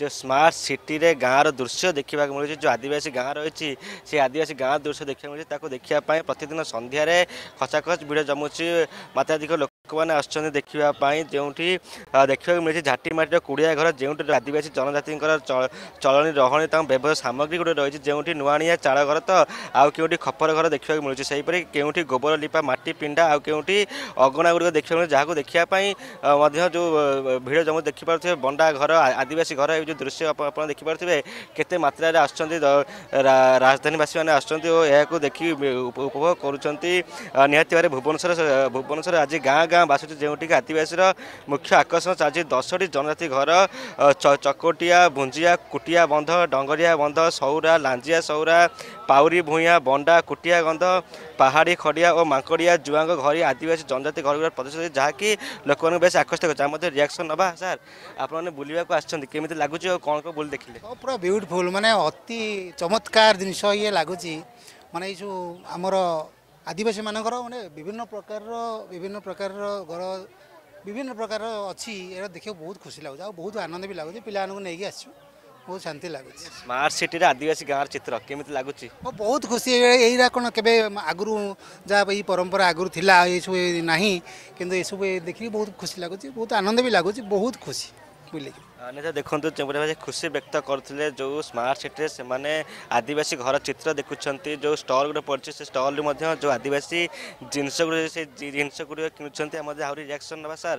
जो smart city रे गाँवर दृश्य देखा मिले, जो आदिवासी गाँ रही से आदिवासी गाँ दृश्य देखा मिले, ताको देखापी प्रतिदिन संध्या खचाखच भिड़ जमुची मात्राधिक लोक मैंने आसुच्च देखापी, जो देखा मिले झाटी माटीर कूड़िया घर जो आदिवासी जनजाति चलनी रहणी व्यवसाय सामग्री गुड़े रही है, जो नुआणिया चाड़ घर तो आउ के खपर घर देखा मिलूँ, से हीपरि के गोबर लिपा माटी पिंडा आउ के अगणा गुड़िक देखा मिले, जहाँ देखापी जो भिड़ जमुई देखिपे बंडा घर आदिवासी घर जो दृश्य आप देखिपे केते मात्रा राजधानीवासी मैंने आसको देखी उपभोग कर। भुवनेश्वर आज गाँ गाँ बासुचे जोटिक आदिवासी मुख्य आकर्षण आज 10टी जनजाति घर चकोटिया भुंजिया कुटिया बंध डंगरिया बंध सौरा लांजिया सौरा पाउरी भूया बंडा कुटिया गंध पहाड़ी खड़िया और मांकड़िया जुआंग घरी आदिवासी जनजाति घर गुड़ा प्रदेश जहाँकि लोक मैं बेस आकर्षित कर रिएक्शन ना। सार आप बुलवाक आमि लगुच कौन कौन बोल देखिले पूरा ब्यूटीफुल माने अति चमत्कार जिनस ये लगुच माने ये जो आमर आदिवासी मानक माने विभिन्न प्रकार घर विभिन्न प्रकार अच्छी ये देखिए बहुत खुशी लगुच आ बहुत आनंद भी लगुच पिला नहीं आसु बहुत शांति लगुच। स्मार्ट सिटी आदिवासी गाँव चित्र केमती लगुच बहुत खुशी यही कौन के आगु जहाँ ये परंपरा आगु था ये सब ना कि ये सब देखिए बहुत खुशी लगुच बहुत आनंद भी लगुच बहुत खुशी बुले देखु जो खुशी व्यक्त करते जो स्मार्ट सिटी से माने आदिवासी घर चित्र देखुंट जो स्टल गुड़ा पड़ी से स्टल जो आदिवासी जिनस गुड़ा से जिनस गुड़ा कि आहरी रिएक्शन ना। सार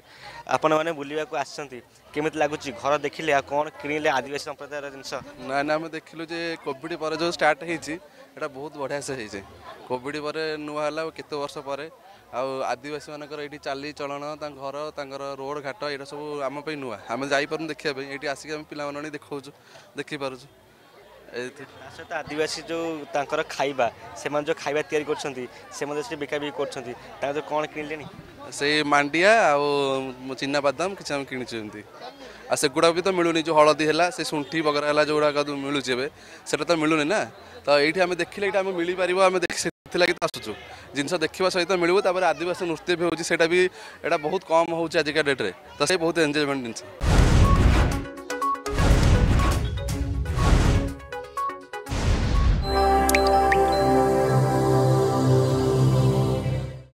आपण मैंने बुलवा को आमि लगुच घर देखिले कौन किणिले आदिवासी संप्रदायर जिनस ना ना आम देखिलु जे कोविड पर जो स्टार्ट होती बहुत बढ़िया से होती कोविड पर नुआला केत वर्ष पर आदिवासी मानक ये चाली चलन घर तर रोड घाट ये सब आम नुआ आम जापर देखापी ये आसिक पाने देखा देखीपुँ सहित आदिवासी जो तर खाइबा से जो खाइबा तैयारी कर बिका बिकी कर कौन किणिले से मांडिया आ चिना बादाम किसी आम कि सेगुड़ा भी तो मिलूनी जो हलदी है से शुंठी वगैरह जो गुड़ाक मिलूचे से तो मिलूनी ना तो ये आम देखिले ये आम मिल पार आम लगे तो आसुचु जिनस देखा सहित मिलूपर आदिवासी नृत्य भी होता भी एटा बहुत कम होजिका डेट्रे तो से बहुत एंजयमेंट जिन।